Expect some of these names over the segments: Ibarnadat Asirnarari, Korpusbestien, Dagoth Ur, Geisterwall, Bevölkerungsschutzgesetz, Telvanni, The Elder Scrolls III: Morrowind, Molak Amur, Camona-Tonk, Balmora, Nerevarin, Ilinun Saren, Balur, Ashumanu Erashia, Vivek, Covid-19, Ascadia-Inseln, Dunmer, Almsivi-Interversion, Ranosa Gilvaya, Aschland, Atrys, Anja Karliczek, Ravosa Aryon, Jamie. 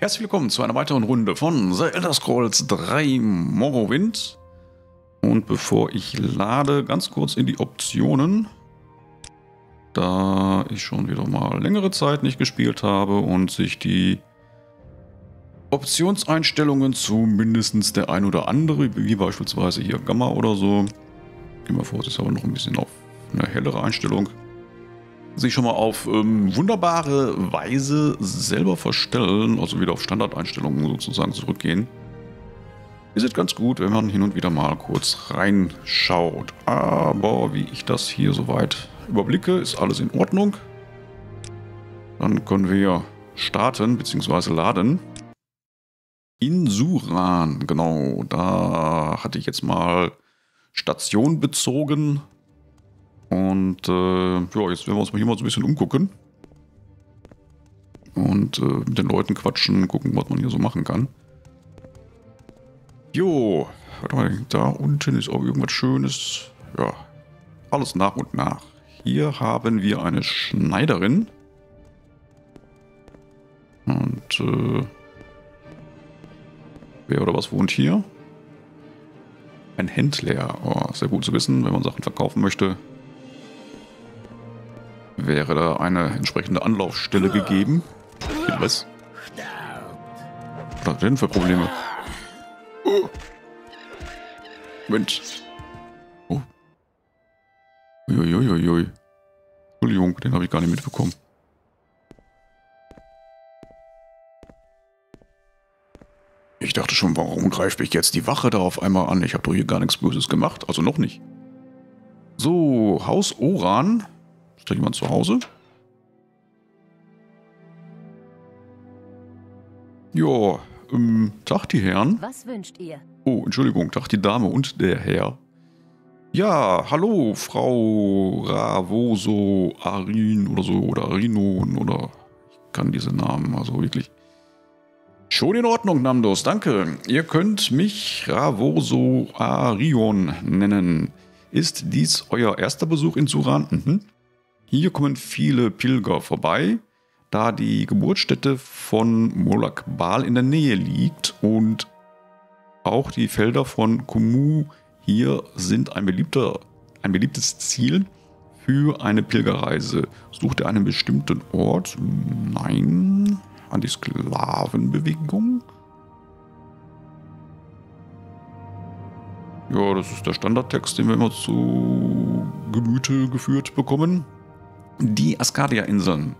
Herzlich willkommen zu einer weiteren Runde von The Elder Scrolls III: Morrowind. Und bevor ich lade, ganz kurz in die Optionen. Da ich schon wieder mal längere Zeit nicht gespielt habe und sich die Optionseinstellungen zumindest der ein oder andere, wie beispielsweise hier Gamma oder so, immer vor, es ist aber noch ein bisschen auf eine hellere Einstellung, sich schon mal auf wunderbare Weise selber verstellen, also wieder auf Standardeinstellungen sozusagen zurückgehen. Ist es ganz gut, wenn man hin und wieder mal kurz reinschaut. Aber wie ich das hier soweit überblicke, ist alles in Ordnung. Dann können wir starten bzw. laden. In Suran, genau, da hatte ich jetzt mal Station bezogen. Und ja, jetzt werden wir uns mal hier mal so ein bisschen umgucken. Und mit den Leuten quatschen, gucken, was man hier so machen kann. Jo, warte mal, da unten ist auch irgendwas Schönes. Ja, alles nach und nach. Hier haben wir eine Schneiderin. Und wer oder was wohnt hier? Ein Händler. Oh, sehr gut zu wissen, wenn man Sachen verkaufen möchte. Wäre da eine entsprechende Anlaufstelle gegeben. Was? Was hat denn für Probleme? Oh. Mensch. Oh. Uiuiuiui. Entschuldigung, den habe ich gar nicht mitbekommen. Ich dachte schon, warum greift mich jetzt die Wache da auf einmal an? Ich habe doch hier gar nichts Böses gemacht. Also noch nicht. So, Haus Oran. Ist da jemand zu Hause? Ja, Tag, die Herren. Was wünscht ihr? Oh, Entschuldigung, Tag, die Dame und der Herr. Ja, hallo, Frau Ravosa Aryon oder so, oder Arinon, oder... Ich kann diese Namen, also wirklich... Schon in Ordnung, Namdos, danke. Ihr könnt mich Ravosa Aryon nennen. Ist dies euer erster Besuch in Suran? Mhm. Hier kommen viele Pilger vorbei, da die Geburtsstätte von Molag Bal in der Nähe liegt und auch die Felder von Kumu hier sind ein beliebtes Ziel für eine Pilgerreise. Sucht ihr einen bestimmten Ort? Nein. An die Sklavenbewegung? Ja, das ist der Standardtext, den wir immer zu Gemüte geführt bekommen. Die Ascadia-Inseln.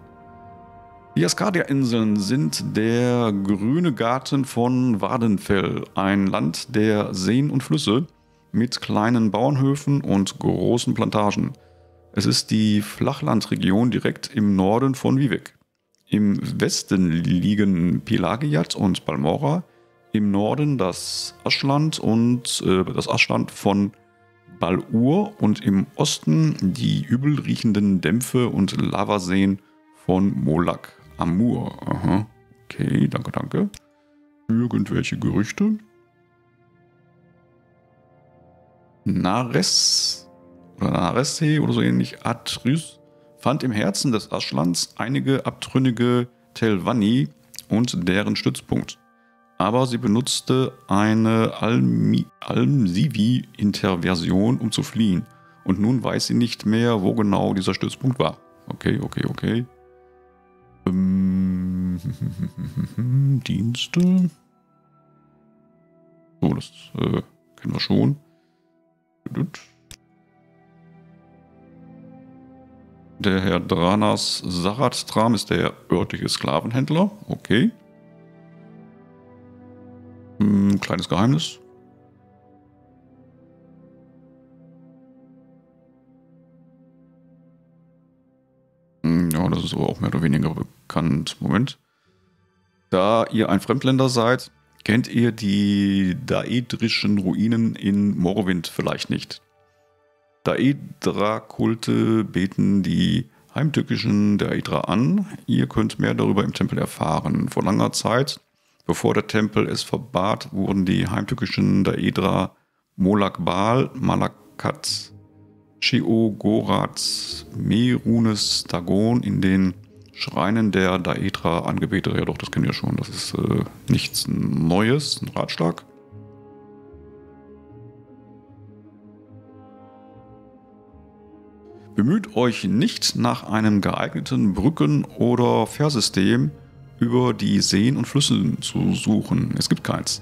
Die Ascadia-Inseln sind der grüne Garten von Wadenfell, ein Land der Seen und Flüsse mit kleinen Bauernhöfen und großen Plantagen. Es ist die Flachlandregion direkt im Norden von Vivek. Im Westen liegen Pelagiat und Balmora, im Norden das Aschland von Balur und im Osten die übel riechenden Dämpfe und Lavaseen von Molak Amur. Aha. Okay, danke, danke. Irgendwelche Gerüchte? Nares oder Naresse oder so ähnlich, Atrys, fand im Herzen des Aschlands einige abtrünnige Telvanni und deren Stützpunkt. Aber sie benutzte eine Almsivi-Interversion, um zu fliehen. Und nun weiß sie nicht mehr, wo genau dieser Stützpunkt war. Okay, okay, okay. Dienste. So, das kennen wir schon. Der Herr Dranas Saratram ist der örtliche Sklavenhändler. Okay. Kleines Geheimnis. Ja, das ist aber auch mehr oder weniger bekannt. Moment. Da ihr ein Fremdländer seid, kennt ihr die daedrischen Ruinen in Morrowind vielleicht nicht. Daedra-Kulte beten die heimtückischen Daedra an. Ihr könnt mehr darüber im Tempel erfahren. Vor langer Zeit, bevor der Tempel es verbat, wurden die heimtückischen Daedra Molag Bal, Malacath, Sheogorath, Mehrunes Dagon in den Schreinen der Daedra Angebeter, ja doch, das kennen wir schon, das ist nichts Neues, ein Ratschlag. Bemüht euch nicht nach einem geeigneten Brücken- oder Fährsystem über die Seen und Flüsse zu suchen. Es gibt keins.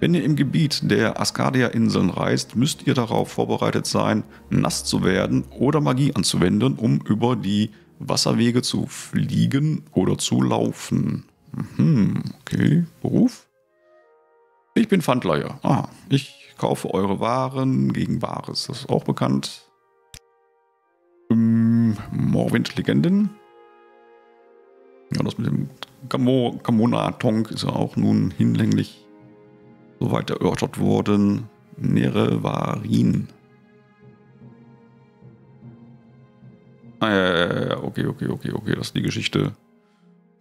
Wenn ihr im Gebiet der Asgardia-Inseln reist, müsst ihr darauf vorbereitet sein, nass zu werden oder Magie anzuwenden, um über die Wasserwege zu fliegen oder zu laufen. Okay, Beruf? Ich bin Pfandleiher. Ah, ich kaufe eure Waren gegen Bares. Das ist auch bekannt. Morrowind-Legenden. Ja, das mit dem Camona-Tonk ist ja auch nun hinlänglich soweit erörtert worden. Nerevarin. Ah, ja, okay, das ist die Geschichte.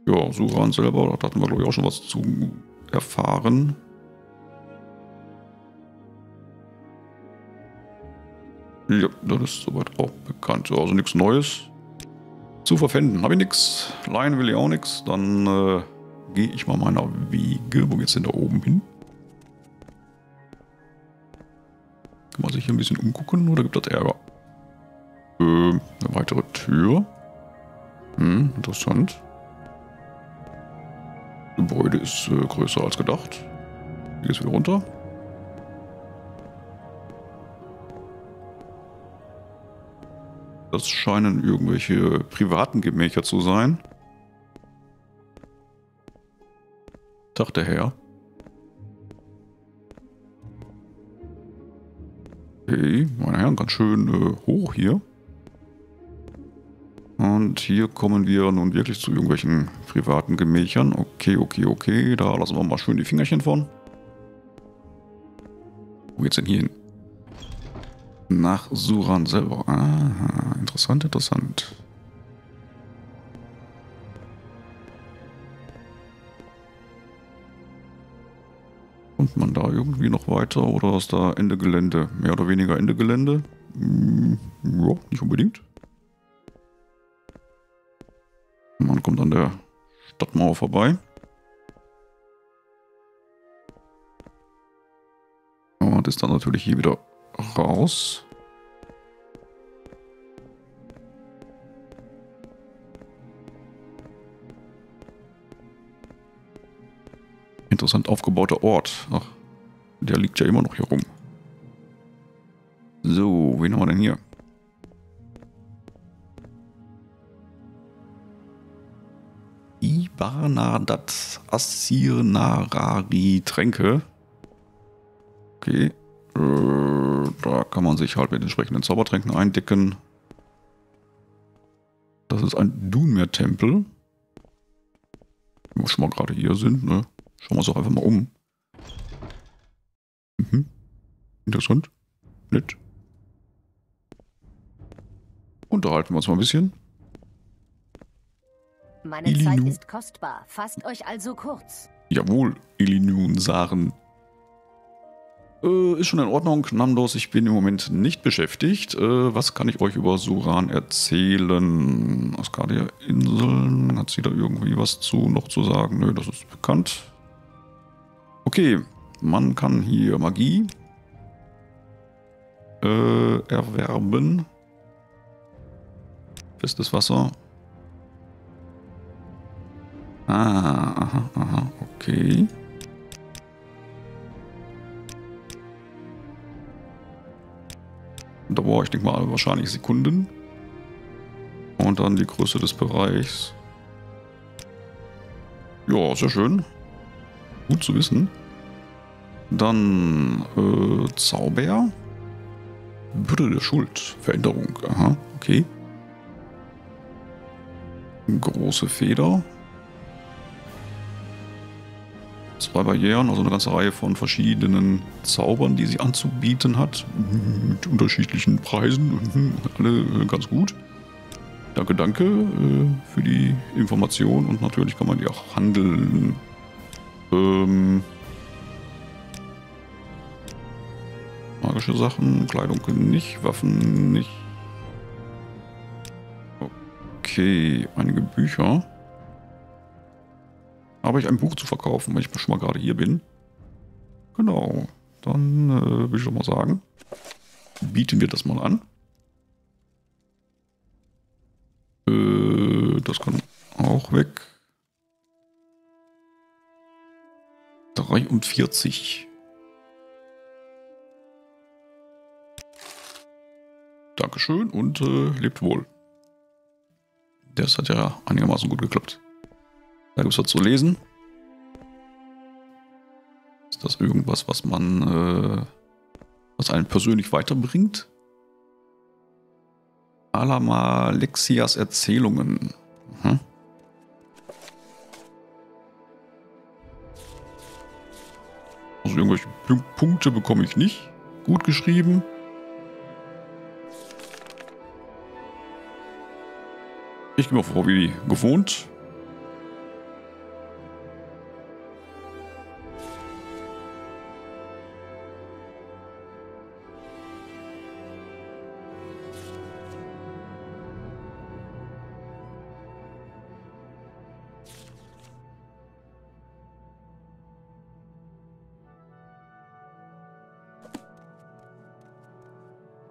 Ja, Suran selber, da hatten wir, glaube ich, auch schon was zu erfahren. Ja, das ist soweit auch bekannt. Also nichts Neues zu verpfänden. Habe ich nichts. Laien will ich auch nichts. Dann gehe ich mal meiner Wege. Wo geht's denn da oben hin? Kann man sich hier ein bisschen umgucken oder gibt das Ärger? Eine weitere Tür. Interessant. Das Gebäude ist größer als gedacht. Hier geht's wieder runter. Das scheinen irgendwelche privaten Gemächer zu sein. Dachte Herr. Okay, meine Herren, ganz schön hoch hier. Und hier kommen wir nun wirklich zu irgendwelchen privaten Gemächern. Okay, da lassen wir mal schön die Fingerchen von. Wo geht's denn hier hin? Nach Suran selber. Aha, interessant. Kommt man da irgendwie noch weiter oder ist da Ende Gelände? Mehr oder weniger Ende Gelände? Ja, nicht unbedingt. Man kommt an der Stadtmauer vorbei. Und ist dann natürlich hier wieder raus. Interessant aufgebauter Ort. Ach, der liegt ja immer noch hier rum. So, wen haben wir denn hier? Ibarnadat Asirnarari Tränke. Okay. Da kann man sich halt mit entsprechenden Zaubertränken eindecken. Das ist ein Dunmer-Tempel. Wenn wir schon mal gerade hier sind, ne? Schauen wir uns doch einfach mal um. Interessant. Nett. Unterhalten wir uns mal ein bisschen. Meine Zeit ist kostbar. Fasst euch also kurz. Jawohl, Ilinun Saren. Ist schon in Ordnung, Namdos, ich bin im Moment nicht beschäftigt. Was kann ich euch über Suran erzählen? Ascadia-Inseln, hat sie da irgendwie was noch zu sagen? Nö, das ist bekannt. Okay, man kann hier Magie erwerben. Festes Wasser. Okay. Dauer, ich denke mal, wahrscheinlich Sekunden. Und dann die Größe des Bereichs. Ja, sehr schön. Gut zu wissen. Dann Zauber. Bürde der Schuld. Veränderung. Aha, okay. Große Feder. 2 Barrieren, also eine ganze Reihe von verschiedenen Zaubern, die sie anzubieten hat. Mit unterschiedlichen Preisen. Alle ganz gut. Danke für die Information. Und natürlich kann man die auch handeln. Magische Sachen, Kleidung nicht, Waffen nicht. Okay, einige Bücher. Habe ich ein Buch zu verkaufen, wenn ich schon mal gerade hier bin? Genau, dann will ich doch mal sagen, bieten wir das mal an. Das kann auch weg. 43. Dankeschön und lebt wohl. Das hat ja einigermaßen gut geklappt. Da gibt es was zu lesen. Ist das irgendwas, was man, was einen persönlich weiterbringt? Alamalexias Erzählungen. Mhm. Also irgendwelche Punkte bekomme ich nicht. Gut geschrieben. Ich gehe mal vor wie gewohnt.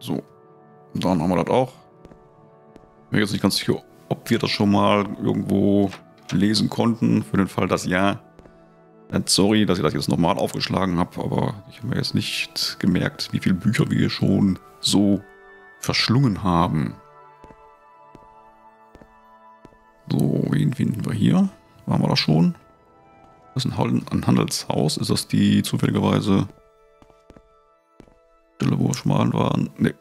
So, dann haben wir das auch. Ich bin jetzt nicht ganz sicher, ob wir das schon mal irgendwo lesen konnten. Für den Fall, dass ja. Sorry, dass ich das jetzt nochmal aufgeschlagen habe, aber ich habe mir jetzt nicht gemerkt, wie viele Bücher wir schon so verschlungen haben. So, wen finden wir hier? Waren wir das schon? Das ist ein Handelshaus. Ist das die zufälligerweise Stelle, wo wir schon mal waren? Ne.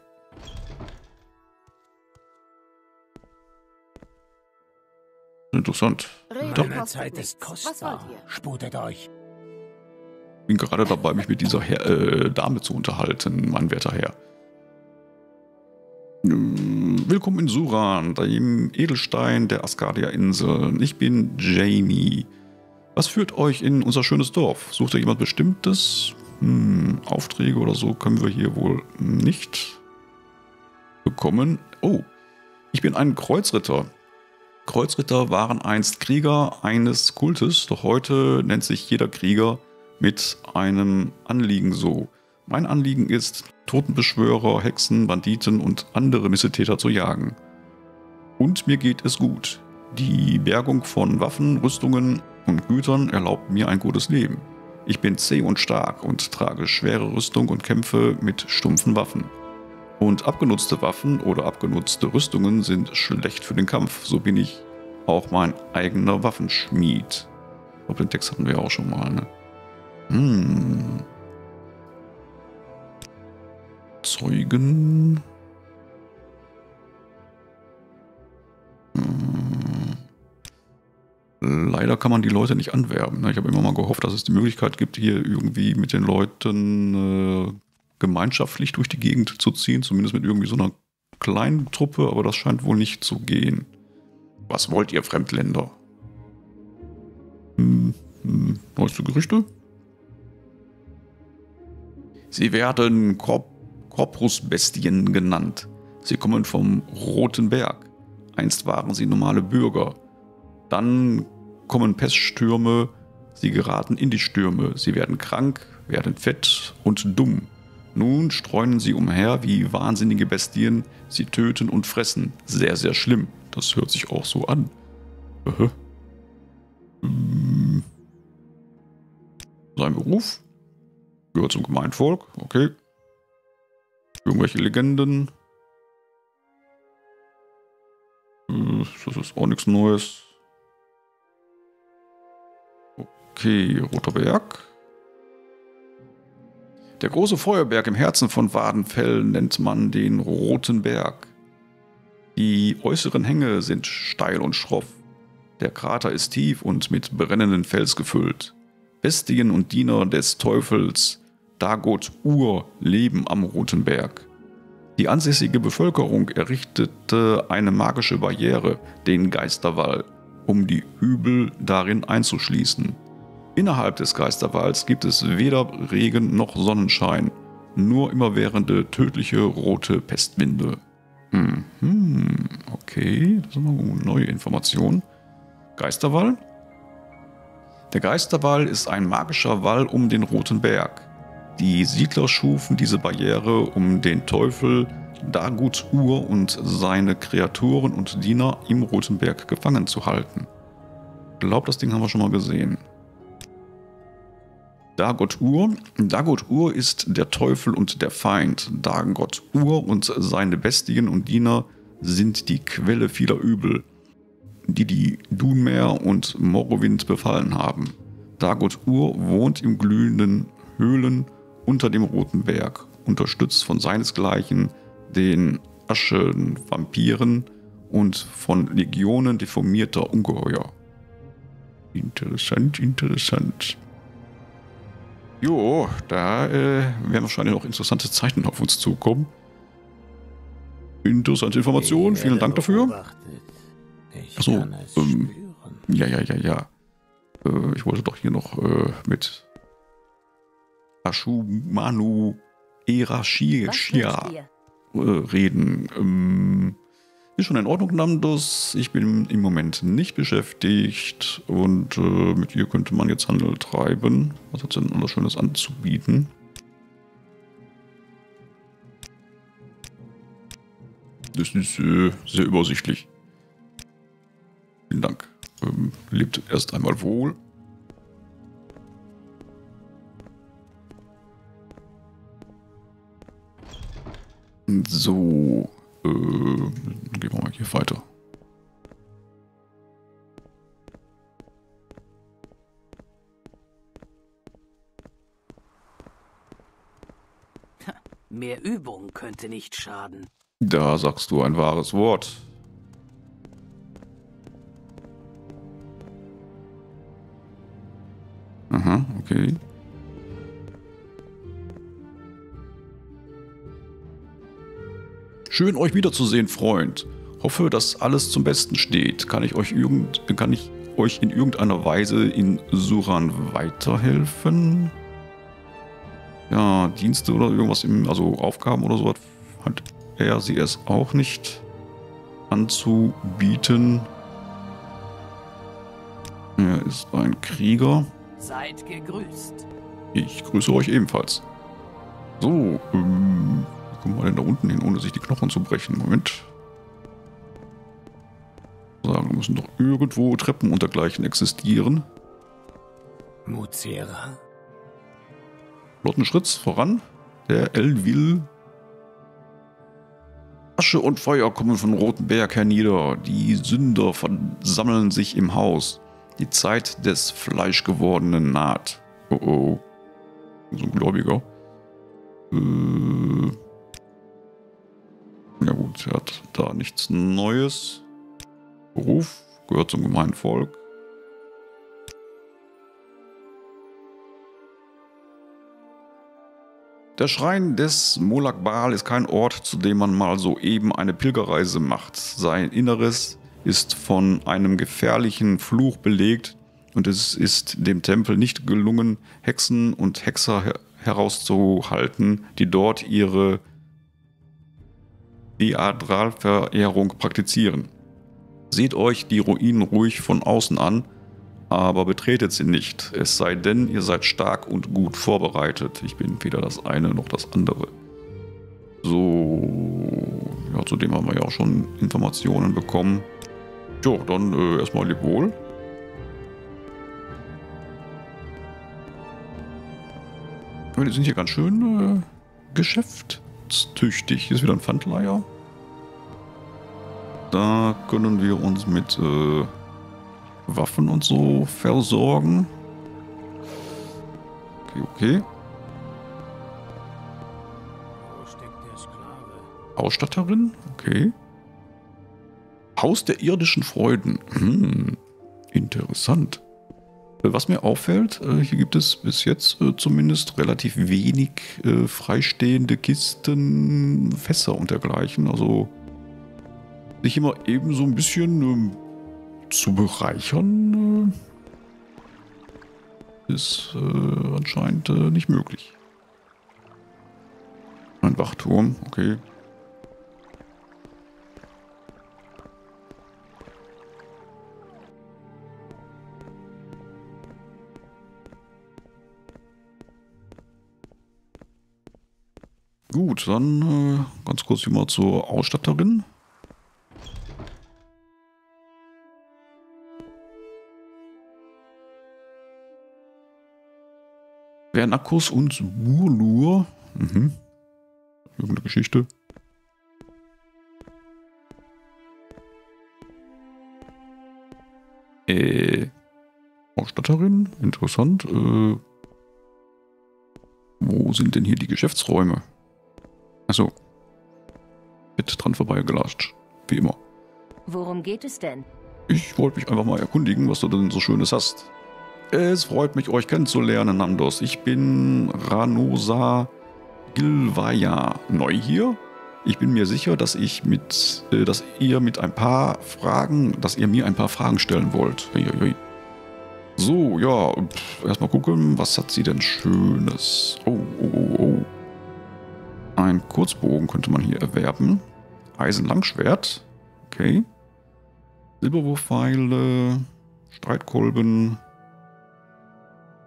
Interessant. Meine Zeit ist kostbar. Sputet euch. Ich bin gerade dabei, mich mit dieser Dame zu unterhalten, mein werter Herr. Willkommen in Suran, dem Edelstein der Ascadia-Inseln. Ich bin Jamie. Was führt euch in unser schönes Dorf? Sucht ihr jemand Bestimmtes? Aufträge oder so können wir hier wohl nicht bekommen. Oh, ich bin ein Kreuzritter. Kreuzritter waren einst Krieger eines Kultes, doch heute nennt sich jeder Krieger mit einem Anliegen so. Mein Anliegen ist, Totenbeschwörer, Hexen, Banditen und andere Missetäter zu jagen. Und mir geht es gut. Die Bergung von Waffen, Rüstungen und Gütern erlaubt mir ein gutes Leben. Ich bin zäh und stark und trage schwere Rüstung und kämpfe mit stumpfen Waffen. Und abgenutzte Waffen oder abgenutzte Rüstungen sind schlecht für den Kampf. So bin ich auch mein eigener Waffenschmied. Ich glaube, den Text hatten wir ja auch schon mal, ne? Zeugen. Leider kann man die Leute nicht anwerben, ne? Ich habe immer mal gehofft, dass es die Möglichkeit gibt, hier irgendwie mit den Leuten gemeinschaftlich durch die Gegend zu ziehen, zumindest mit irgendwie so einer kleinen Truppe, aber das scheint wohl nicht zu gehen. Was wollt ihr, Fremdländer? Neueste Gerüchte? Sie werden Korpusbestien genannt. Sie kommen vom Roten Berg. Einst waren sie normale Bürger. Dann kommen Peststürme. Sie geraten in die Stürme. Sie werden krank, werden fett und dumm. Nun streunen sie umher wie wahnsinnige Bestien. Sie töten und fressen. Sehr, sehr schlimm. Das hört sich auch so an. Sein Beruf? Gehört zum Gemeinvolk. Okay. Irgendwelche Legenden. Das ist auch nichts Neues. Okay, Roter Berg. Der große Feuerberg im Herzen von Wadenfell nennt man den Roten Berg. Die äußeren Hänge sind steil und schroff. Der Krater ist tief und mit brennenden Fels gefüllt. Bestien und Diener des Teufels, Dagoth Ur, leben am Roten Berg. Die ansässige Bevölkerung errichtete eine magische Barriere, den Geisterwall, um die Übel darin einzuschließen. Innerhalb des Geisterwalls gibt es weder Regen noch Sonnenschein, nur immerwährende tödliche rote Pestwinde. Okay, das ist mal eine neue Information. Geisterwall. Der Geisterwall ist ein magischer Wall um den Roten Berg. Die Siedler schufen diese Barriere, um den Teufel Dagoth Ur und seine Kreaturen und Diener im Roten Berg gefangen zu halten. Ich glaube, das Ding haben wir schon mal gesehen. Dagoth Ur. Dagoth Ur ist der Teufel und der Feind. Dagoth Ur und seine Bestien und Diener sind die Quelle vieler Übel, die die Dunmer und Morrowind befallen haben. Dagoth Ur wohnt im glühenden Höhlen unter dem Roten Berg, unterstützt von seinesgleichen, den Aschenvampiren und von Legionen deformierter Ungeheuer. Interessant, interessant. Jo, da werden wahrscheinlich noch interessante Zeiten auf uns zukommen. Interessante Informationen, vielen Dank dafür. Achso, ja. Ich wollte doch hier noch mit Ashumanu Erashia reden. Ist schon in Ordnung, Namdos. Ich bin im Moment nicht beschäftigt und mit ihr könnte man jetzt Handel treiben. Was hat sie denn alles Schönes anzubieten? Das ist sehr übersichtlich. Vielen Dank. Lebt erst einmal wohl. So, gehen wir mal hier weiter. Mehr Übung könnte nicht schaden. Da sagst du ein wahres Wort. Aha, okay. Schön, euch wiederzusehen, Freund. Hoffe, dass alles zum Besten steht. Kann ich euch in irgendeiner Weise in Suran weiterhelfen? Ja, Dienste oder irgendwas, also Aufgaben oder sowas, hat er sie es auch nicht anzubieten. Er ist ein Krieger. Seid gegrüßt. Ich grüße euch ebenfalls. So, Gucken wir denn da unten hin, ohne sich die Knochen zu brechen? Moment. Sagen, müssen doch irgendwo Treppen und dergleichen existieren. Muzera. Flotten Schritts voran. Der Elvil. Asche und Feuer kommen von Roten Berg hernieder. Die Sünder versammeln sich im Haus. Die Zeit des Fleischgewordenen naht. Oh oh. So ein Gläubiger. Ja gut, er hat da nichts Neues. Beruf, gehört zum gemeinen Volk. Der Schrein des Molag Bal ist kein Ort, zu dem man mal soeben eine Pilgerreise macht. Sein Inneres ist von einem gefährlichen Fluch belegt und es ist dem Tempel nicht gelungen, Hexen und Hexer herauszuhalten, die dort ihre Daedra-Verehrung praktizieren. Seht euch die Ruinen ruhig von außen an, aber betretet sie nicht, es sei denn, ihr seid stark und gut vorbereitet. Ich bin weder das eine noch das andere. So, ja, zudem haben wir ja auch schon Informationen bekommen. Tja, dann erstmal leb wohl. Ja, die sind hier ganz schön geschäftstüchtig. Hier ist wieder ein Pfandleier. Da können wir uns mit Waffen und so versorgen. Okay, okay. Wo steckt der Sklave? Ausstatterin? Okay. Haus der irdischen Freuden. Hm, interessant. Was mir auffällt, hier gibt es bis jetzt zumindest relativ wenig freistehende Kisten, Fässer und dergleichen. Also sich immer eben so ein bisschen zu bereichern, ist anscheinend nicht möglich. Ein Wachturm, okay. Gut, dann ganz kurz hier mal zur Ausstatterin. Bernakkus und Balur. Mhm. Irgendeine Geschichte. Ausstatterin, interessant. Wo sind denn hier die Geschäftsräume? Achso. Mit dran vorbeigelatscht. Wie immer. Worum geht es denn? Ich wollte mich einfach mal erkundigen, was du denn so Schönes hast. Es freut mich, euch kennenzulernen, Nandos. Ich bin Ranosa Gilvaya. Neu hier. Ich bin mir sicher, dass ihr mir ein paar Fragen stellen wollt. So, ja, erstmal gucken, was hat sie denn Schönes? Oh. Ein Kurzbogen könnte man hier erwerben. Eisenlangschwert. Okay. Silberwurfpfeile. Streitkolben.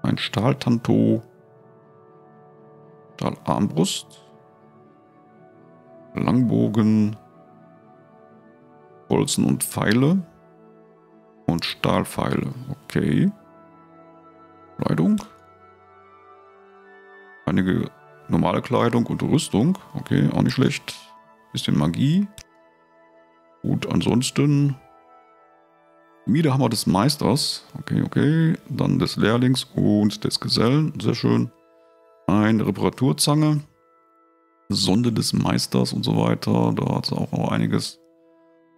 Ein Stahltanto. Stahlarmbrust. Langbogen. Bolzen und Pfeile. Und Stahlpfeile. Okay. Kleidung. Einige normale Kleidung und Rüstung. Okay, auch nicht schlecht. Bisschen Magie. Gut, ansonsten. Miedehammer des Meisters. Okay. Dann des Lehrlings und des Gesellen. Sehr schön. Eine Reparaturzange. Sonde des Meisters und so weiter. Da hat es auch noch einiges.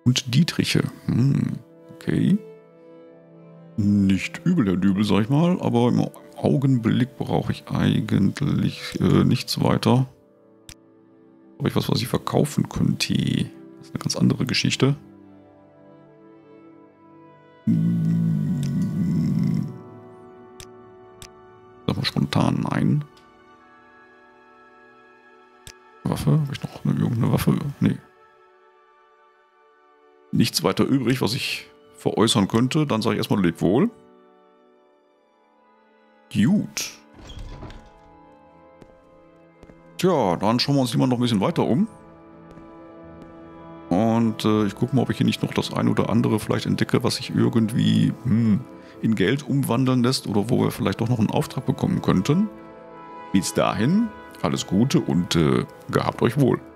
Und Dietriche. Okay. Nicht übel, Herr Dübel, sag ich mal. Aber im Augenblick brauche ich eigentlich nichts weiter. Habe ich was, was ich verkaufen könnte? Das ist eine ganz andere Geschichte. Sag mal spontan nein. Waffe? Habe ich noch irgendeine Waffe? Nee. Nichts weiter übrig, was ich veräußern könnte. Dann sage ich erstmal leb wohl. Gut. Tja, dann schauen wir uns immer noch ein bisschen weiter um. Und ich gucke mal, ob ich hier nicht noch das ein oder andere vielleicht entdecke, was sich irgendwie in Geld umwandeln lässt oder wo wir vielleicht doch noch einen Auftrag bekommen könnten. Bis dahin, alles Gute und gehabt euch wohl.